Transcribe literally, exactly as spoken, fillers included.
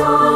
soul.